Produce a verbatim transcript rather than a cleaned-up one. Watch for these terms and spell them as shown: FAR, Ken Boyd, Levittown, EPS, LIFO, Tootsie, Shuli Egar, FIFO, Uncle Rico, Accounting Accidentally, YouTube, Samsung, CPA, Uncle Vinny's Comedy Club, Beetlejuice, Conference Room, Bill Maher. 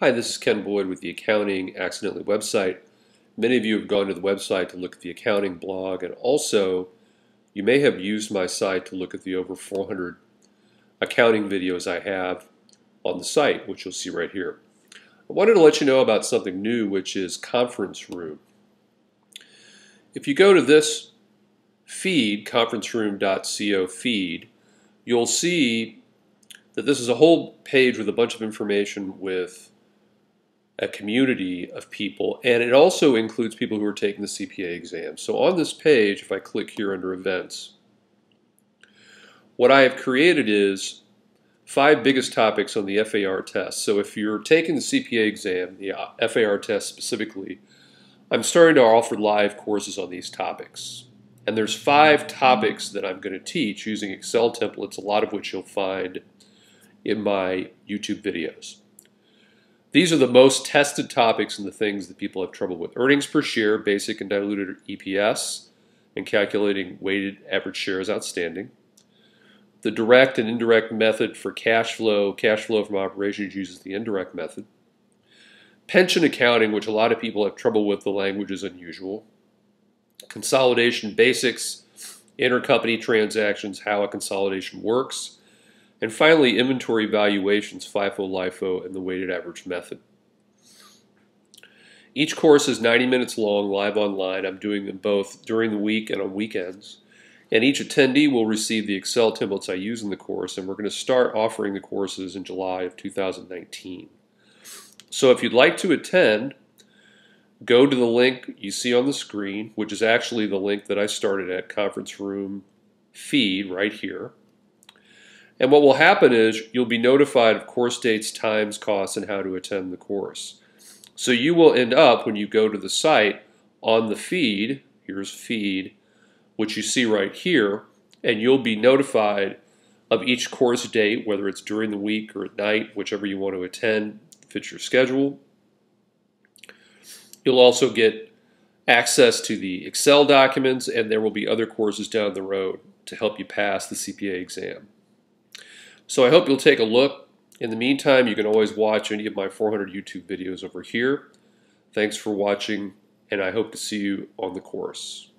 Hi, this is Ken Boyd with the Accounting Accidentally website. Many of you have gone to the website to look at the accounting blog, and also you may have used my site to look at the over four hundred accounting videos I have on the site, which you'll see right here. I wanted to let you know about something new, which is Conference Room. If you go to this feed, conference room dot co feed, you'll see that this is a whole page with a bunch of information with a community of people, and it also includes people who are taking the C P A exam. So on this page, if I click here under events, what I have created is five biggest topics on the F A R test. So if you're taking the C P A exam, the F A R test specifically, I'm starting to offer live courses on these topics. And there's five topics that I'm going to teach using Excel templates, a lot of which you'll find in my YouTube videos. These are the most tested topics and the things that people have trouble with. Earnings per share, basic and diluted E P S, and calculating weighted average shares outstanding. The direct and indirect method for cash flow. Cash flow from operations uses the indirect method. Pension accounting, which a lot of people have trouble with, the language is unusual. Consolidation basics, intercompany transactions, how a consolidation works. And finally, inventory valuations, FIFO, LIFO, and the weighted average method. Each course is ninety minutes long, live online. I'm doing them both during the week and on weekends. And each attendee will receive the Excel templates I use in the course, and we're going to start offering the courses in July of two thousand nineteen. So if you'd like to attend, go to the link you see on the screen, which is actually the link that I started at, Conference Room feed right here. And what will happen is you'll be notified of course dates, times, costs, and how to attend the course. So you will end up, when you go to the site, on the feed, here's feed, which you see right here, and you'll be notified of each course date, whether it's during the week or at night, whichever you want to attend, fits your schedule. You'll also get access to the Excel documents, and there will be other courses down the road to help you pass the C P A exam. So I hope you'll take a look. In the meantime, you can always watch any of my four hundred YouTube videos over here. Thanks for watching, and I hope to see you on the course.